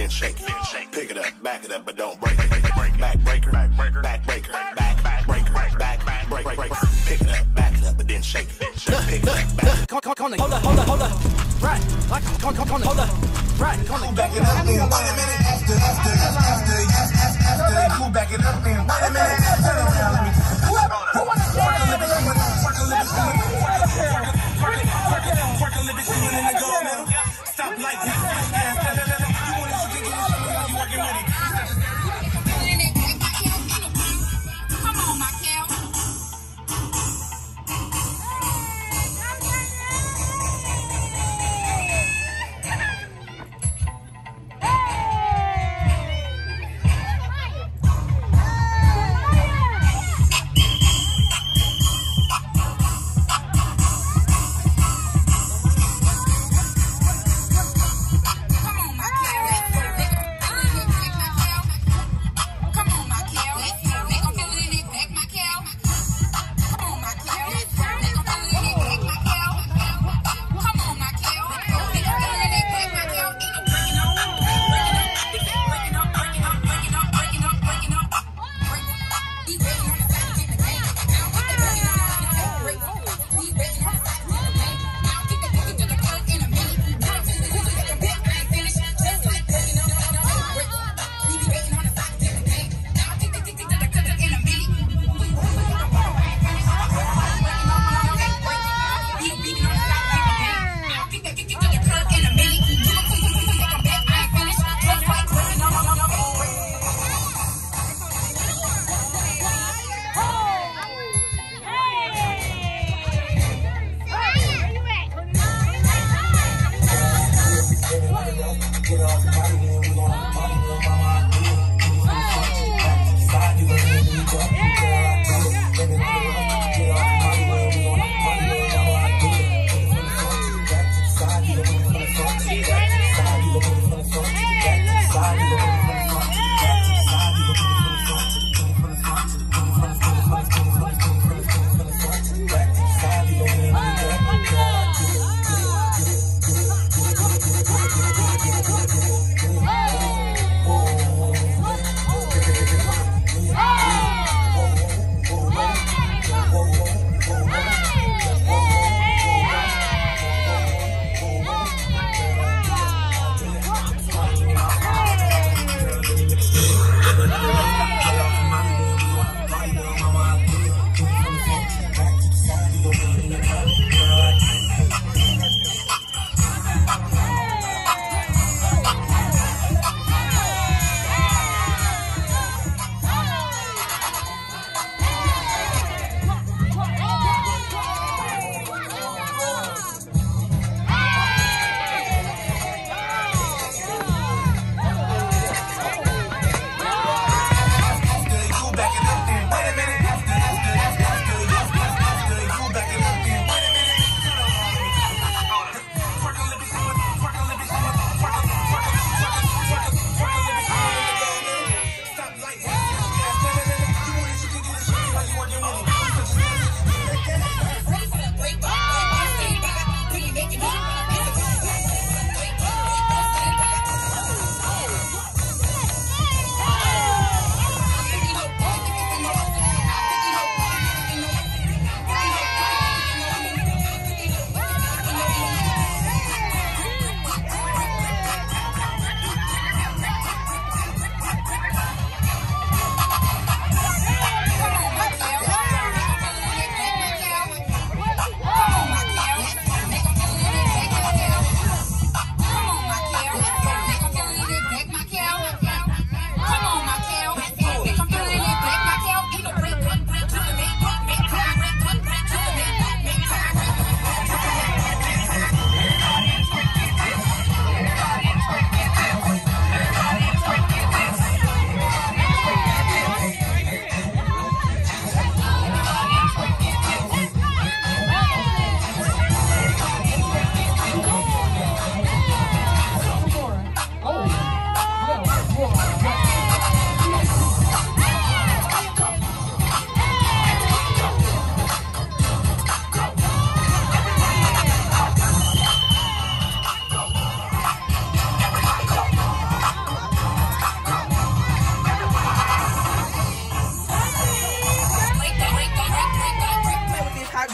then shake. Pick it up, back it up, but don't break. Backbreaker, backbreaker, backbreaker, backbreaker, backbreaker. Pick it up, back it up, but then shake. Pick it up, back. Hold up, right. Hold up, right. Back it up, then wait a minute after. Cool, back it up, then wait a minute after. Who wants to stand?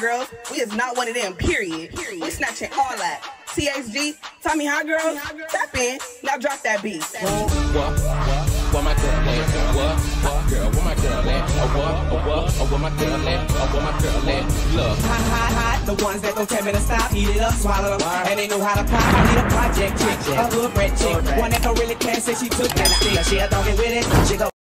girls. We is not one of them, period. We snatching all that. THG, Tommy Hot Girls, tap in. Now drop that beat. What my girl at? What girl? What my girl at? What my girl at? What my girl at? Look. Hot. The ones that don't tell me to stop, eat it up, swallow them. And they know how to pop. I need a project chick, a hood rat chick. One that don't really care, say she took that stick. She a doggy with it. She go.